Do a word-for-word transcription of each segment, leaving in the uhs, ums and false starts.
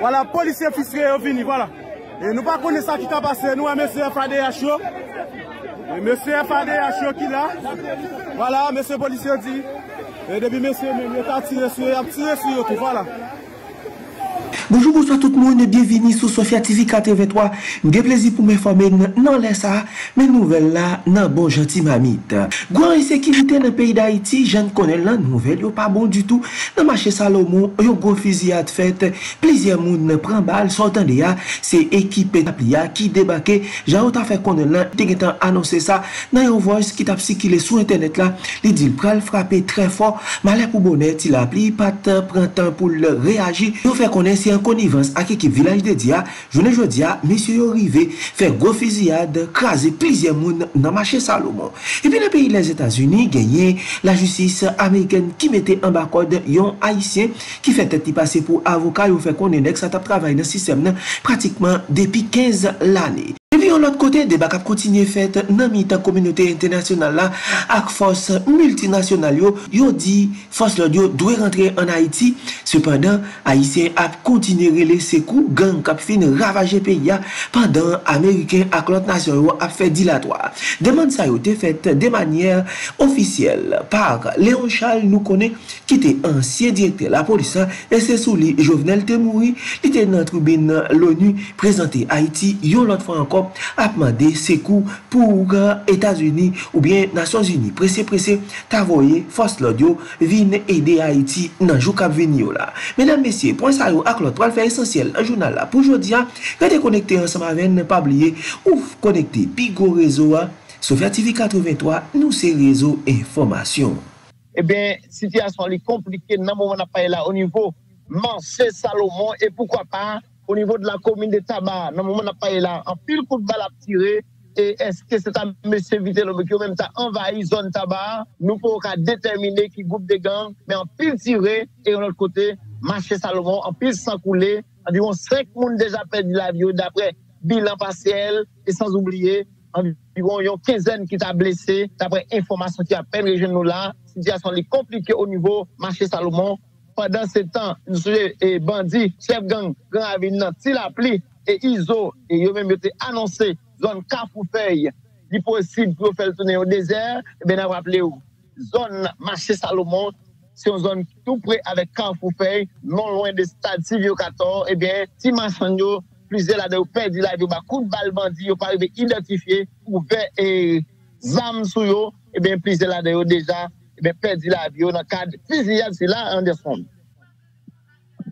Voilà, policiers fiscaux sont venus, voilà. Et nous ne connaissons pas ce qui a passé, nous avons M. F A D H O. Et M. F A D H O qui est là. Voilà, M. policier dit. Et depuis M. il a tiré sur eux, tout, voilà. Bonjour, bonsoir tout le monde, bienvenue sur Sophia T V quatre-vingt-trois. J'ai plaisir pour m'informer dans les ça, mais nouvelles là, non bon gentil mamite. Grand insécurité dans le pays d'Haïti, je ne connais la nouvelle, yo pas bon du tout. Dans le marché Salomon, yo gros fusillade fait, plusieurs moun prend balle, sortant de ya, c'est équipe d'aplia qui débarqué, j'en ai fait connaître là, t'es annoncé ça, dans yon voice qui t'a circulé sur internet là, il dit pral frapper très fort, malais pour bonnet, il a appelé, pas de prend temps pour le réagir, yo fait connaître en connivence avec l'équipe village de Dia, journée jeudi, monsieur arrivé, fait gros fusillade, craser plusieurs moun dans marché Salomon. Et puis le pays des États-Unis gagné la justice américaine qui mettait en bas code yon haïtien qui fait tête passer pour avocat ou fait qu'on est nex à travail dans le système pratiquement depuis quinze l'année. De l'autre côté, débat a continué fait dans la communauté internationale là avec force multinationale yo, yo dit force l'audio doit rentrer en Haïti. Cependant, Haïtien a continué les secou gang cap fin ravager pays pendant américain avec l'autre nation a fait dilatoire. Demande ça a été faite de manière officielle par Léon Charles nous connaît qui était ancien directeur la police et c'est sous lui Jovenel Temouri, il était dans tribune l'ONU présenté Haïti yo l'autre fois encore a demandé ses coups pour États-Unis ou bien Nations Unies. Pressé, pressé, t'avoyer, force l'audio, vienne aider Haïti dans le jour qui vient là. Mesdames, messieurs, point ça, avec l'autre, le fait essentiel, un journal là. Pour aujourd'hui, restez connectés ensemble avec, ne pas oublier, ou connecter Pigo Réseau, Sophia T V quatre-vingt-trois, nous c'est réseau information. Eh bien, situation est compliquée, non, on n'a pas là au niveau Marché Salomon et pourquoi pas au niveau de la commune de Tabar, dans le moment où on n'a pas eu là, en pile coup de balle à tirer, et est-ce que c'est un monsieur Vitello qui a même envahi zone Tabar, nous pouvons déterminer qui groupe de gangs, mais en pile tiré, et de l'autre côté, marché Salomon, en pile sans couler, environ cinq personnes déjà perdu la vie d'après bilan partiel, et sans oublier, environ une quinzaine qui t'a blessé, d'après information qui a peine région nous là, situation est compliquée au niveau marché Salomon. Pendant ce temps, nous sommes bandits, chef gang, grand avenir, s'il a pli, et I S O, et ils ont même été annoncés, zone Carrefour-Feuilles, il est possible pour faire tourner au désert, et bien, on va rappeler où. Zone marché Salomon, c'est une zone tout près avec Carrefour-Feuilles, non loin de stade Sylvio quatorze, et bien, si Massanio, plusieurs là-dedans, perdu la vie, coup de balle bandit, ils n'ont pas arrivé à identifier, ouvert et zam sous eux, et bien, plusieurs là-dedans déjà. Mais perdu la vie, on a cadre fusillade, c'est là, Anderson.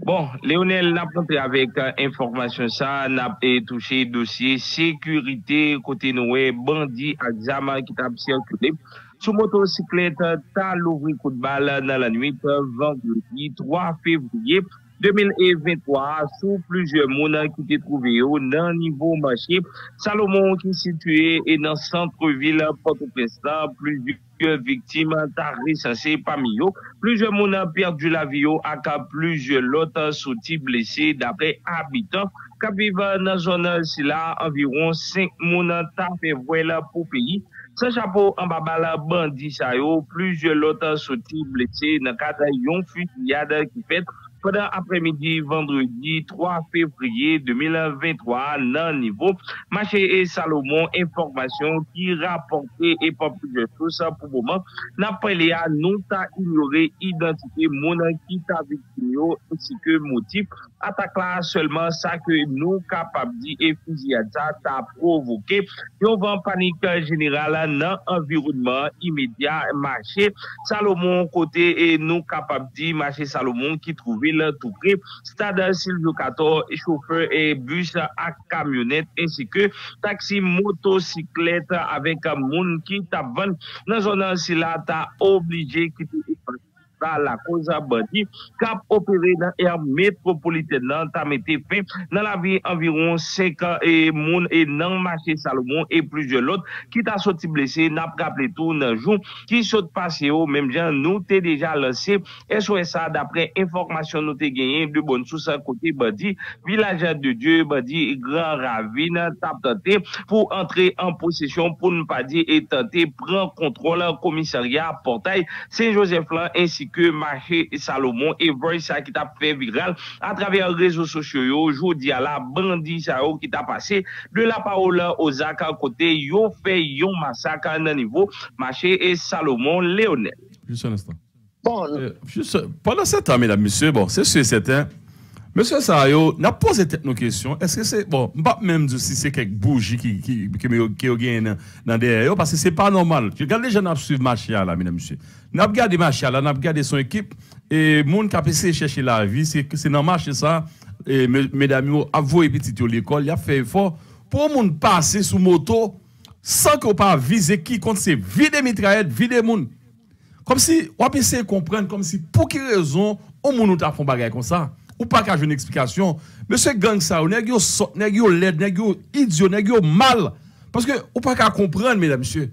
Bon, Léonel, n'a pas entré avec euh, information ça, n'a pas touché dossier sécurité, côté noué, bandit, examen qui t'a circulé. Sous motocyclette, t'as l'ouvri coup de balle dans la nuit, vendredi trois février deux mille vingt-trois, sous plusieurs mounas qui t'est trouvé au dans niveau marché Salomon qui est situé et dans centre-ville Port-au-Prince, plusieurs victimes t'a recensé parmi eux. Plusieurs personnes ont perdu la vie et plusieurs autres sont blessés d'après habitants qui vivent dans la zone si là environ cinq personnes ont fait voile pour pays. Sans chapeau en babala bandit ça plusieurs autres sont blessés dans le cadre d'une fusillade qui fait pendant après-midi vendredi trois février deux mille vingt-trois dans niveau marché et Salomon information qui rapportait et pas plus de tout ça pour le moment n'a pas les a non t'a ignoré identité mon qui t'a victime ainsi que motif attaque là seulement ça que nous capables dit et fusillade t'a provoqué un vent panique générale dans environnement immédiat marché Salomon côté et nous capables dit marché Salomon qui trouve tout près, stade Sylvio quatorze, chauffeur et bus à camionnette, ainsi que taxi, motocyclette avec un monde qui t'a vendu dans zone si là, t'a obligé qui t'a la cause à bandit, cap opéré dans l'air métropolitaine, t'a metté fin dans la vie environ cinq et monde et non marché Salomon et plusieurs autres qui t'a sorti blessé, n'a pas rappelé tout dans jour qui saute passé au même genre, nous t'es déjà lancé S O S A d'après information nous t'es gagné de bonne source à côté bandit, village de Dieu, bandit, grand ravine, t'a tenté pour entrer en possession pour ne pas dire et tenter prendre contrôle commissariat portail Saint-Joseph-Lan ainsi ainsi que marché Salomon et voice ça qui t'a fait viral à travers les réseaux sociaux aujourd'hui à la bandit ça qui t'a passé de la parole aux actes côté yo fait yon massacre dans niveau marché et Salomon Léonel. Juste un instant. Bon, euh, juste, pendant ce temps, mesdames, messieurs, bon, c'est sûr et certain. Monsieur Sayo, n'a posé nos questions. Est-ce que c'est bon, pas même si c'est quelques bougies qui qui qui ont gagné dans derrière, parce que c'est pas normal. Regarde les gens qui suivent Machia là, mesdames et messieurs. N'a regardé Machia là, n'a regardé son équipe et monde qui a essayé de chercher la vie, c'est c'est dans marché ça et mesdames avouez petit à l'école, il a fait effort pour monde passer sous moto sans qu'on pas viser qui compte c'est vider mitraillette, vider monde. Comme si on essaie de comprendre comme si pour quelle raison on monde t'a font bagarre comme ça. Ou pas qu'à une explication. Monsieur gang ça, ou n'est-ce so, laid, n'est-ce idiot, n'est-ce mal. Parce que, ou pas qu'à comprendre, mesdames, messieurs.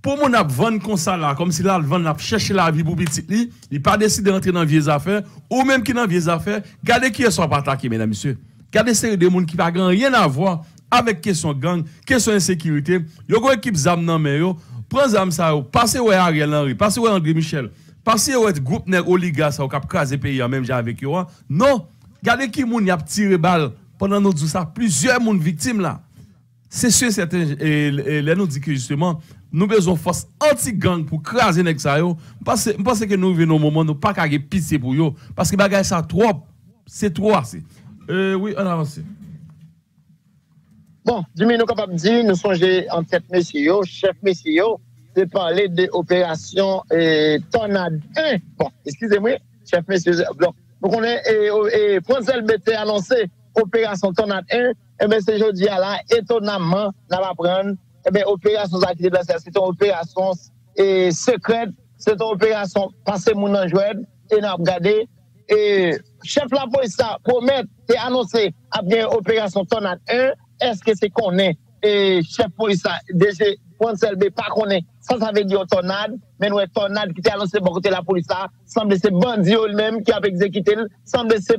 Pour mon ap vendre comme ça là, comme si là, le vendre a cherché la vie pour petit li, il pas décidé d'entrer dans vieilles affaires, ou même qui dans vieilles affaires, gardez qui est soit pas attaqué, mesdames, messieurs. Gardez ces deux monde qui pas grand rien à voir avec question gang, question insécurité. Yo go équipe zam nan men yo, prend zam ça, passez ouais Ariel Henry, passez ouais André Michel. Parce que vous êtes groupe nèg oligarque ça ou cap craser pays même j'ai avec eux. Non, regardez qui moun y a tiré balle pendant nous dit ça plusieurs moun victimes là. C'est sûr certains et là nous dit que justement nous besoin force anti gang pour craser nèg ça yo parce que pense que nous venons au moment nous pas ca pitié pour yo parce que bagage ça trop c'est trop assez. Euh oui, on avance. Bon, Jimmy nous capable dire nous songer en tête messieurs, chef messieurs. De parler de l'opération eh, Tornade un. Bon, excusez-moi, chef, monsieur. Donc, on est, et, et François L B T a annoncé opération Tornade un. Eh bien, c'est jeudi à là, étonnamment, on va prendre. Eh bien, opération d'activité de la C E L A C, c'est une opération eh, secrète, c'est une opération passée mon enjouette, et on a regardé. Et chef la police a promet et annoncé à bien opération Tornade un. Est-ce que c'est qu'on est? Et chef police a déjà. L B pas qu'on est, ça, ça veut dire tornade, mais nous, tornade qui était annoncé par côté de la police, semble ces bandits eux-mêmes qui avaient exécuté, semble ces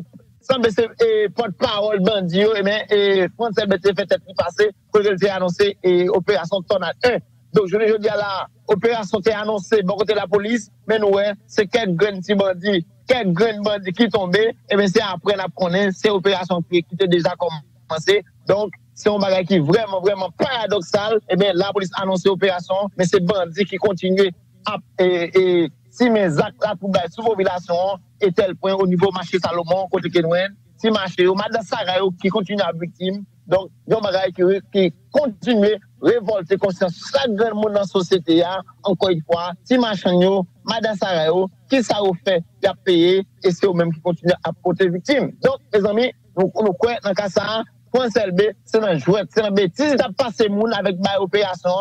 porte-parole bandits, et bien, et France L B fait être passé pour qu'elle ait annoncé opération tornade un. Donc, je veux dire là, opération était annoncée par côté de la police, mais nous, c'est quelques grands petits bandits, quelques grands bandits qui tombaient, et bien, c'est après la connaître, c'est opération qui était déjà commencée. Donc, c'est un bagage qui est vraiment, vraiment paradoxal. Eh bien, la police a annoncé l'opération, mais c'est bandits qui continuent à et, et, si mes actes là pour la sous-population et tel point au niveau marché Salomon, côté Kenwen, si marché, madame Sarayo qui continue à victime. Donc, il y a un bagage qui, qui continue à révolter conscience chaque grand monde dans la société. Encore une fois, si marché, madame Sarayo, qui ça vous fait, qui a payé, et c'est eux-mêmes qui continuent à porter victime. Donc, mes amis, nous croyons dans le cas ça. Point C L B, c'est un jouet, c'est un bêtise. Tu as passé le monde avec l'opération,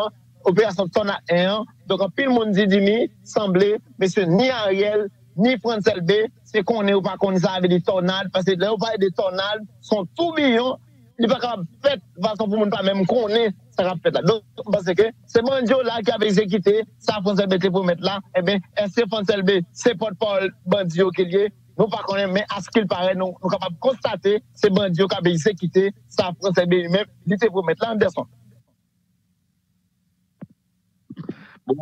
opération Tornade un. Donc, en pile, le monde dit, Dimi, semblait, monsieur, ni Ariel, ni Point C L B, c'est qu'on est ou pas qu'on est avec des tornades, parce que là, on parle des tornades, sont tout millions, ils ne peuvent pas faire, de façon pour le monde, pas même qu'on est, ça va faire là. Donc, parce que c'est Bandio là qui avait exécuté, ça, Point C L B, c'est pour mettre là, eh bien, c'est Point C L B, c'est porte-parole Bandio qui est lié. Nous ne connaissons pas, mais à ce qu'il paraît, nous sommes capables de constater que ces bandits qui ont été quittés, ça prend ces bandits eux-mêmes, ils étaient pour mettre là en descente. Bon,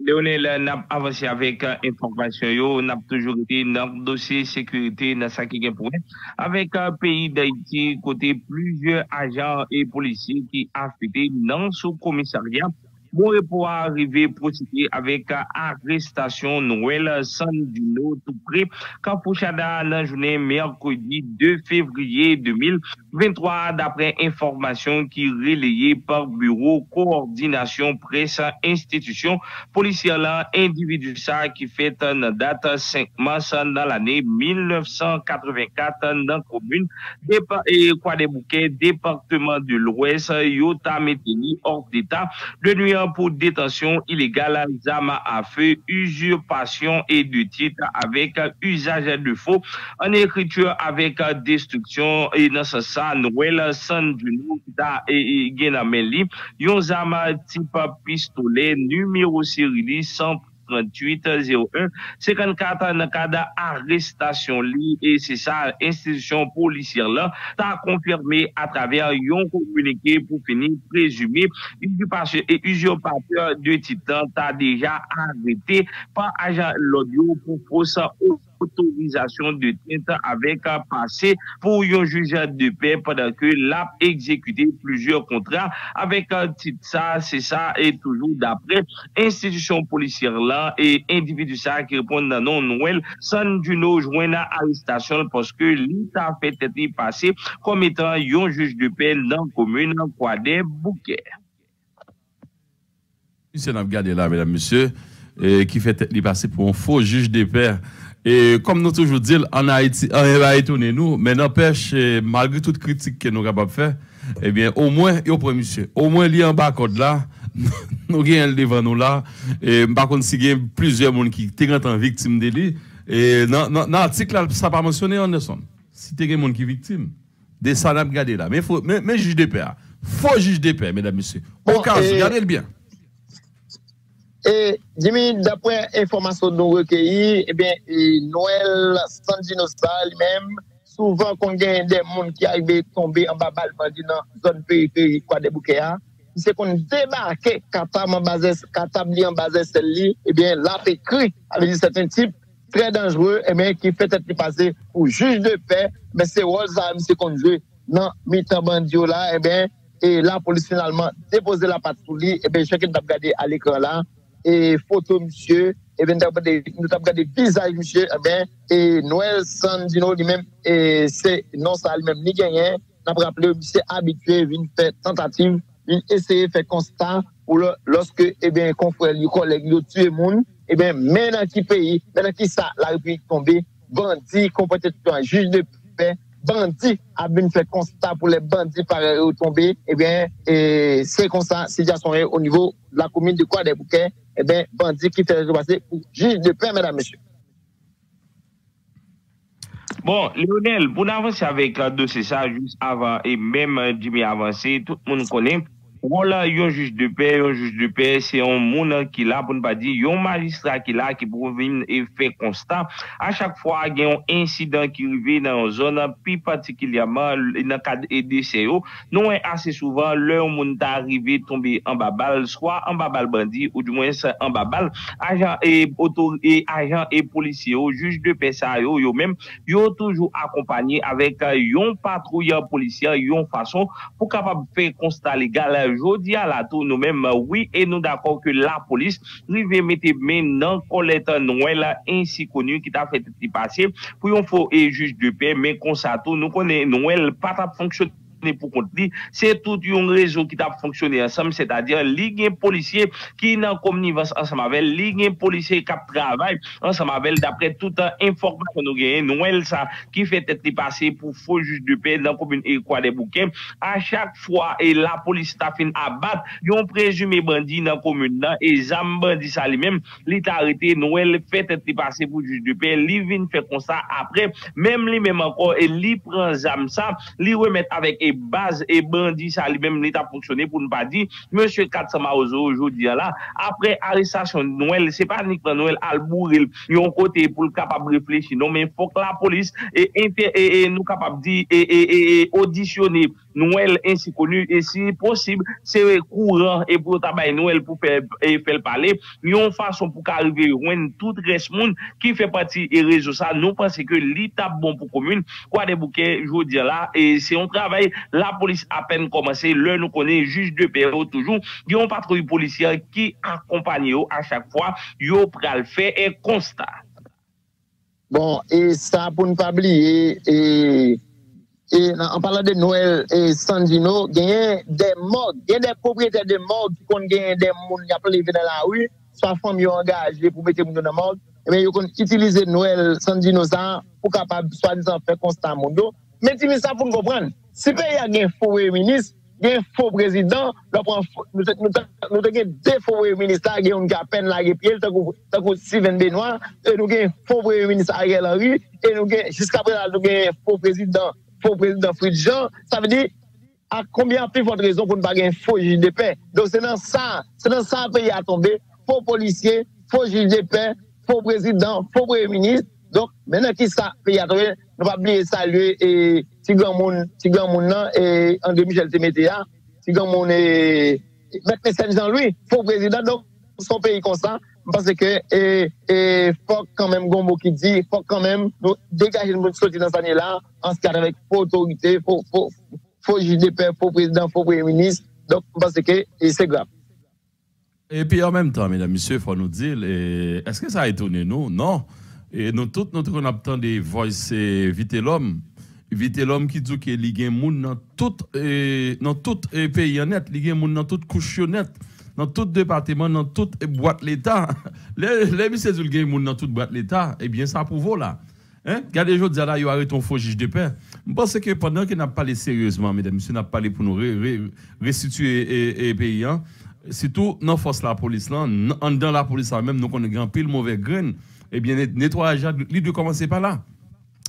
Léonel, nous avons avancé avec l'information, nous avons toujours été dans le dossier sécurité, dans ce qui est pour nous. Avec le pays d'Haïti, côté plusieurs agents et policiers qui ont affecté dans ce commissariat. Bon, pour arriver, procéder avec arrestation Noël Sandino tout près, quand Pouchada la journée mercredi deux février deux mille vingt-trois, d'après information qui relayée par bureau coordination presse institution policière là, individu ça qui fait une date cinq mars dans l'année mille neuf cent quatre-vingt-quatre dans la commune de Croix-des-Bouquets, département de l'Ouest, Yota Méteni, hors d'État, de nuit pour détention illégale, zama à feu, usurpation et de titre avec usage de faux, en écriture avec destruction et dans ce sens, Noël Sandino et Genameli, yon zama type pistolet, numéro série cent trente-huit zéro un. cinquante-quatre ans dans le cadre d'arrestation et c'est ça, l'institution policière là, t'as confirmé à travers un communiqué pour finir présumé usurpateur et usurpateur de titan, t'as déjà arrêté par agent l'audio pour fausse autorisation de titre avec un passé pour un juge de paix pendant que l'a exécuté plusieurs contrats avec un titre ça, c'est ça, et toujours d'après institution policière là et individu ça qui répond dans non Noël Sandino joint à arrestation parce que l'État fait être passé comme étant un juge de paix dans la commune Croix-des-Bouquets. Monsieur Nabgadé là, mesdames, messieurs, euh, qui fait être passé pour un faux juge de paix. Et comme nous toujours dit, en Haïti, on va étonner nous, mais n'empêche, malgré toute critique que nous sommes capables de faire, eh bien, au moins, et au premier monsieur, au moins, il y a un barcode là, nous avons devant nous là, et par contre, si il y a plusieurs personnes qui sont victimes de lui, et dans l'article là, ça n'a pas mentionné Anderson. Si il y a des gens qui sont victimes, de ça, nous regardons là. Mais, faut, mais, mais juge de paix, faux juge de paix, mesdames, messieurs. Au cas, regardez-le bien. Et Jimmy, d'après information dont recueillie, eh bien, Noël Sandino lui-même, souvent quand il y a des gens qui arrivent tomber en bas de dans la zone périphérique des bouquets, c'est qu'on débarque capable en base celle-là, eh bien, là, c'est écrit avec certains types très dangereux, eh bien, qui peut être passé pour juge de paix, mais c'est Walzheim, c'est qu'on joue dans mi-temps bandio là, eh bien, et la police finalement dépose la patrouille, eh bien, chacun doit regarder à l'écran là. Et photo monsieur, et bien nous avons regardé visage monsieur, et bien et Noël Sandino lui-même, et c'est non ça lui-même ni gagné, n'a pas rappelé monsieur habitué, une fait tentative, une essayer faire constat pour le, lorsque et bien confrère, collègue, lui tuer monde, et bien maintenant qui pays, maintenant qui ça la République tombée, bandit complètement un juge de paix, bandit a bien fait constat pour les bandits par retomber, et bien et c'est comme ça, c'est déjà son au niveau de la commune de Croix-des-Bouquets. Eh bien, bandit qui fait passer pour juge de paix, mesdames, messieurs. Bon, Léonel, pour avancer avec le dossier ça juste avant et même Jimmy avancer, tout le monde connaît. Voilà, un juge de paix, un juge de paix, c'est un monde qui l'a, pour ne pas dire, un magistrat qui l'a, qui provient et fait constat. À chaque fois, il y a un incident qui arrive dans une zone, plus particulièrement, dans le cadre des D C. Nous, assez souvent, leur monde arrivé, tomber en babal, soit en babal bandit, ou du moins, en babal, agent et auto, et agent et policier, juge de paix, ça, yo, yo, même, yo, toujours accompagné avec, yon patrouilleur policier, yon façon, pour capable faire constat légal, Jodi à la tour nous-mêmes, oui, et nous d'accord que la police, rive mette main dans Colette Noël, ainsi connu, qui t'a fait passer, pour un faux et juge de paix, mais qu'on s'attend, nous connaît Noël, pas ta fonction. Pour qu'on dise, c'est tout un réseau qui a fonctionné ensemble, c'est-à-dire ligue policiers qui n'ont connivence ensemble avec ligue policiers qui travaillent ensemble avec d'après toute information nous gagne Noël ça qui fait être passé pour faux juge de paix dans la commune et quoi des bouquins à chaque fois et la police t'a fini à battre un présumé bandit dans la commune là et zam bandit ça lui-même il t'a arrêté Noël fait être passé pour juge de paix il vient faire constat après même lui même encore et il prend zam ça il remet avec base et bandit, ça lui-même l'État fonctionné pour ne pas dire, monsieur quatre cents Maozo aujourd'hui là, après arrestation Noël, c'est pas Nicolas Noël Albouril, ils ont côté pour le capable réfléchir, non, mais il faut que la police et, et, et nous capable dire et, et, et auditionner Noël ainsi connu, et si possible, c'est courant et pour tabac Noël pour faire faire parler, ils ont façon pour qu'arriver tout reste monde qui fait partie et réseau ça, nous pensons que l'État bon pour commune, quoi des bouquets aujourd'hui là, et c'est un travail. La police à peine commencé, le nous connaît juge de paix toujours, il y a une patrouille policière qui accompagne à chaque fois, yo pral fait et constat. Bon, et ça pour ne pas oublier, et, et en parlant de Noël et Sandino, il y a des morts, il y a des propriétaires de morts qui ont gagné des gens qui appellent dans la rue, soit famille engagée pour mettre les gens dans la mort, mais ils ont utilisé Noël Sandino ça pour capable soit disant faire constat mondo. Mais tu me ça pour nous comprendre. Si le pays a un faux ministre, un faux président, nous avons deux faux ministres qui ont à peine la guépier, nous avons Sylvain Benoît, nous avons un faux ministre Ariel Henry, et nous avons jusqu'à présent un faux président, faux président Fritz Jean. Ça veut dire, à combien plus votre raison pour ne pas avoir un faux juge de paix? Donc c'est dans ça, c'est dans ça que le pays a tombé, faux policiers, faux juge de paix, faux président, faux premier ministre. Donc, maintenant qui ça, pays à trouver, nous pas oublier saluer et si grand monde, si grand monde et André Michel Temetea, si grand monde et Maître Jean-Louis, faux président. Donc, son pays comme ça, parce que et et faut quand même Gombo qui dit, faut quand même nous dégager une bonne sortie dans cette année-là, en ce cadre avec faux autorité, faux faux faux juge de paix, faux président, faux premier ministre. Donc, parce que c'est grave. Et puis en même temps, mesdames, messieurs, il faut nous dire, est-ce que ça a étonné nous? Non. Et nous tous, nous avons entendu des voix, c'est vite l'homme. Vite l'homme qui dit qu'il y a des gens dans tout le pays, il y a des gens dans toute couche, dans tout département, dans toute boîte l'État. Les messieurs disent qu'il y a des gens dans toute boîte l'État. Eh bien, ça prouve là. Regardez, je dis là, il y a un faux juge de paix. Je pense que pendant qu'on n'a pas parlé sérieusement, mesdames, messieurs, on n'a pas parlé pour nous restituer les pays. Surtout, dans la force de la police, dans la police, même, nous avons grand pile mauvais grain. Eh bien, nettoyage, il doit commencer par là.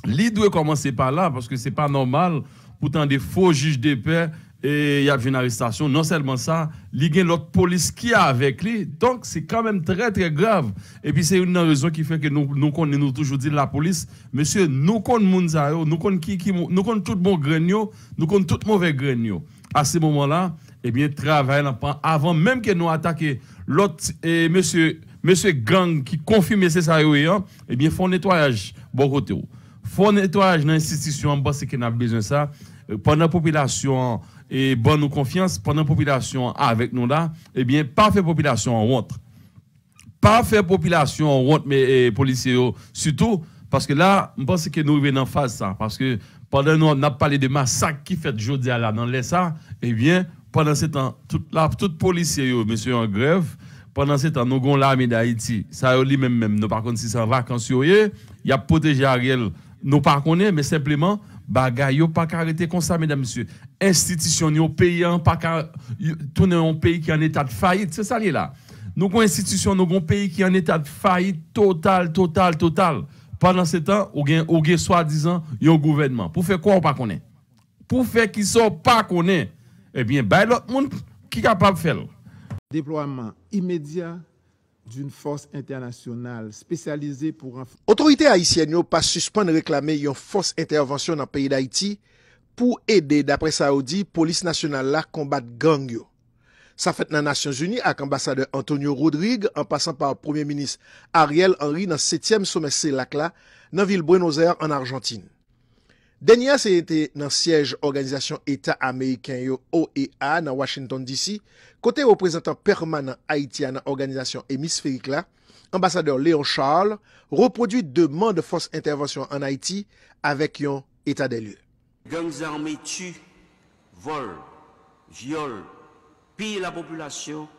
Il doit commencer par là, parce que ce n'est pas normal. Pourtant, des faux juges de paix, et il y a une arrestation. Non seulement ça, il y a l'autre police qui a avec lui. Donc, c'est quand même très, très grave. Et puis, c'est une raison qui fait que nous, nous connaissons toujours dit la police, monsieur, nous connaissons nous connaissons tout bon grenio, nous connaissons tout mauvais grenio. À ce moment-là, eh bien, travail avant même que nous attaquions l'autre, eh, monsieur. Monsieur gang qui confirme ces salariés, eh bien, font nettoyage, bon côté. Font nettoyage dans l'institution, parce qu'on a besoin de ça. Pendant la population, et bonne nous confiance, pendant la population avec nous là, eh bien, pas faire population en honte. Pas faire population en honte, mais eh, policiers, surtout, parce que là, je pense que nous arrivons en phase ça. Parce que pendant nous, on a parlé de massacre qui fait aujourd'hui là, dans les ça, eh bien, pendant ce temps, toute la toute policiers, monsieur en grève, pendant ce temps, nous avons l'armée d'Haïti. Ça, nous même même. Nous, par contre, si c'est en vacances, il y a protégé Ariel. Nous, par contre, mais simplement, bagaille, pas qu'à arrêter comme ça, mesdames, messieurs. Institution, pays, pas qu'à tourner un pays qui est en état de faillite. C'est ça, là. Nous avons institution, nous avons un pays qui est en état de faillite total, total, total. Pendant ce temps, nous avons soi-disant un gouvernement. Pour faire quoi, on pas connaît? Pour faire qu'ils ne sont pas connaît? Eh bien, bah, l'autre monde qui est capable de faire. Déploiement immédiat d'une force internationale spécialisée pour... Autorité haïtienne n'a pas suspendu réclamer une force intervention dans le pays d'Haïti pour aider, d'après Saoudi, police nationale à combattre gang. Ça fait dans les Nations Unies avec l'ambassadeur Antonio Rodrigue en passant par le Premier ministre Ariel Henry dans le septième sommet CELAC là, dans la ville Buenos Aires en Argentine. Dernier, c'était dans le siège organisation État américain O E A dans Washington, D C, côté représentant permanent haïtien dans l'organisation hémisphérique, l'ambassadeur Léon Charles reproduit demande de force intervention en Haïti avec un état des lieux. Gangs armés tuent, volent, violent, pillent la population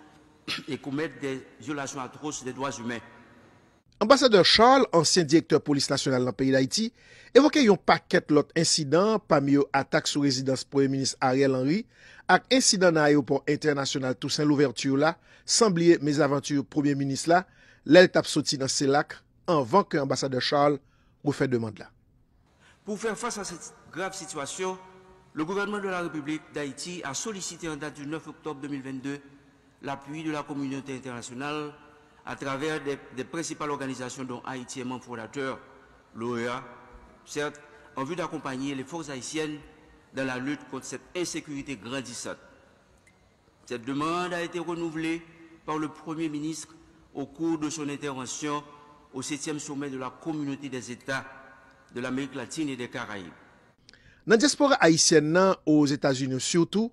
et commettent des violations atroces des droits humains. Ambassadeur Charles, ancien directeur police nationale dans le pays d'Haïti, évoquait un paquet d'autres incidents, parmi eux attaques sous résidence Premier ministre Ariel Henry, avec incident dans l'aéroport international Toussaint l'ouverture là, sans oublier mes aventures Premier ministre là, l'étape sortie dans CELAC, avant que l'ambassadeur Charles refait demande là. Pour faire face à cette grave situation, le gouvernement de la République d'Haïti a sollicité en date du neuf octobre deux mille vingt-deux l'appui de la communauté internationale à travers des, des principales organisations dont Haïti est membre fondateur, l'O E A, certes, en vue d'accompagner les forces haïtiennes dans la lutte contre cette insécurité grandissante. Cette demande a été renouvelée par le Premier ministre au cours de son intervention au septième sommet de la communauté des États de l'Amérique latine et des Caraïbes. Dans la diaspora haïtienne, aux États-Unis surtout,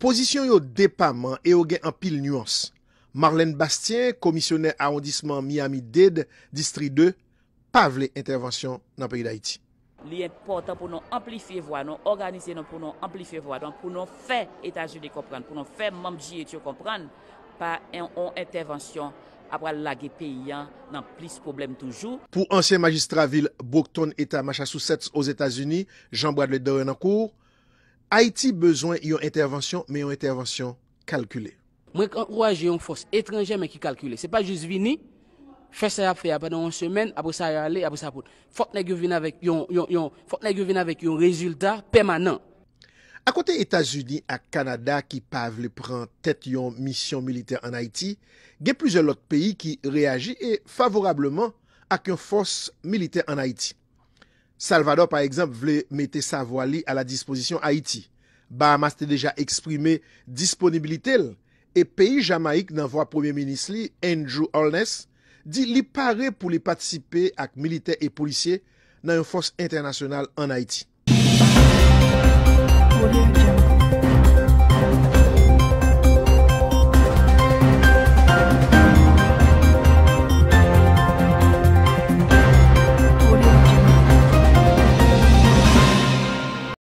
position au dépannage et au gain en pile nuance. Marlène Bastien, commissionnaire arrondissement Miami-Dade, district deux, pas voulu intervention dans le pays d'Haïti. Il est important pour nous amplifier voix, nous organiser pour nous amplifier voix, donc pour nous faire États-Unis comprendre, pour nous faire membres J E T comprendre, pas une intervention après la guerre paysan, dans plus de problèmes toujours. Pour ancien magistrat ville Brookton, État Massachusetts aux États-Unis, Jean-Bradel Dorrencourt, Haïti besoin d'une intervention, mais une intervention calculée. Moi, encourager une force étrangère, mais qui calcule. Ce n'est pas juste venir, faire ça pendant une semaine, après ça, aller, après ça, pour. Il faut que nous venions avec un résultat permanent. À côté États-Unis et Canada qui peuvent prendre tête une mission militaire en Haïti, il y a plusieurs autres pays qui réagissent favorablement à une force militaire en Haïti. Salvador, par exemple, voulait mettre sa voix à la disposition Haïti. Bahamas a déjà exprimé disponibilité et pays Jamaïque n'envoie Premier ministre Andrew Holness dit qu'il paraît pour les participer avec militaires et policiers dans une force internationale en Haïti.